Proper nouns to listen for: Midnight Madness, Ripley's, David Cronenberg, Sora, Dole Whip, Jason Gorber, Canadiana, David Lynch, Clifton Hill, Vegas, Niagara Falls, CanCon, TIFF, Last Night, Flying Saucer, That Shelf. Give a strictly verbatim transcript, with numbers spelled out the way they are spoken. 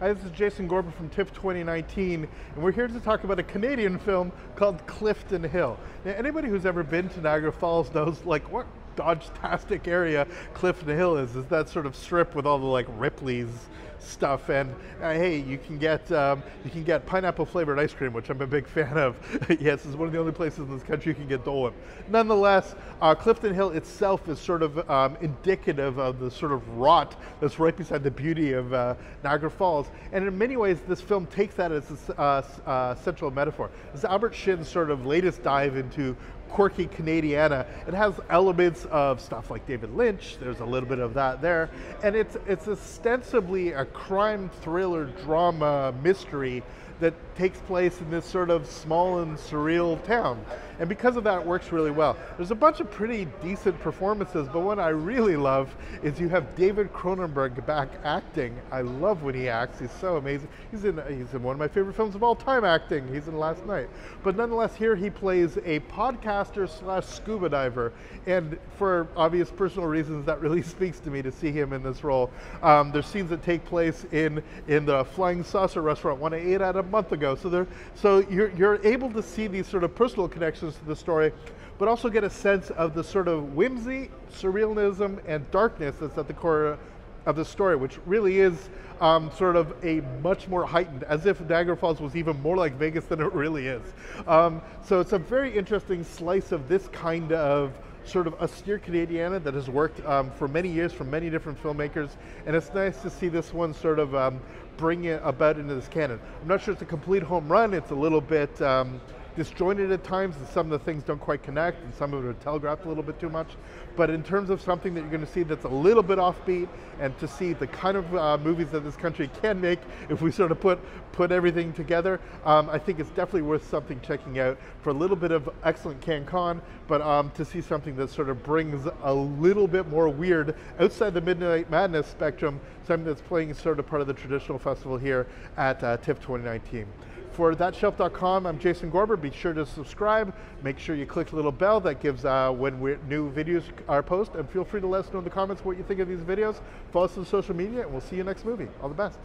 Hi, this is Jason Gorber from TIFF twenty nineteen, and we're here to talk about a Canadian film called Clifton Hill. Now, anybody who's ever been to Niagara Falls knows, like, what dodge-tastic area Clifton Hill is. Is that sort of strip with all the, like, Ripley's stuff, and uh, hey, you can get um, you can get pineapple flavored ice cream, which I'm a big fan of. Yes, it's one of the only places in this country you can get Dole Whip. Nonetheless, uh, Clifton Hill itself is sort of um, indicative of the sort of rot that's right beside the beauty of uh, Niagara Falls. And in many ways, this film takes that as a uh, uh, central metaphor. This is Albert Shinn's sort of latest dive into quirky Canadiana. It has elements of stuff like David Lynch. There's a little bit of that there, and it's it's ostensibly a crime thriller drama mystery that takes place in this sort of small and surreal town. And because of that, it works really well. There's a bunch of pretty decent performances, but what I really love is you have David Cronenberg back acting. I love when he acts, he's so amazing. He's in, he's in one of my favorite films of all time acting, he's in Last Night. But nonetheless, here he plays a podcaster slash scuba diver. And for obvious personal reasons, that really speaks to me to see him in this role. Um, there's scenes that take place in, in the Flying Saucer restaurant, one I ate at a month ago. So there, so you're, you're able to see these sort of personal connections to the story, but also get a sense of the sort of whimsy, surrealism, and darkness that's at the core of the story, which really is um, sort of a much more heightened, as if Niagara Falls was even more like Vegas than it really is. Um, so it's a very interesting slice of this kind of sort of austere Canadiana that has worked um, for many years from many different filmmakers, and it's nice to see this one sort of um, bring it about into this canon. I'm not sure it's a complete home run, it's a little bit um, disjointed at times, and some of the things don't quite connect, and some of it are telegraphed a little bit too much, but in terms of something that you're going to see that's a little bit offbeat, and to see the kind of uh, movies that this country can make if we sort of put put everything together, um, I think it's definitely worth something checking out for a little bit of excellent CanCon, but um, to see something that sort of brings a little bit more weird outside the Midnight Madness spectrum, something that's playing sort of part of the traditional festival here at uh, TIFF twenty nineteen. For that shelf dot com, I'm Jason Gorber. Be sure to subscribe. Make sure you click the little bell that gives uh, when we're, new videos are posted. And feel free to let us know in the comments what you think of these videos. Follow us on social media, and we'll see you next movie. All the best.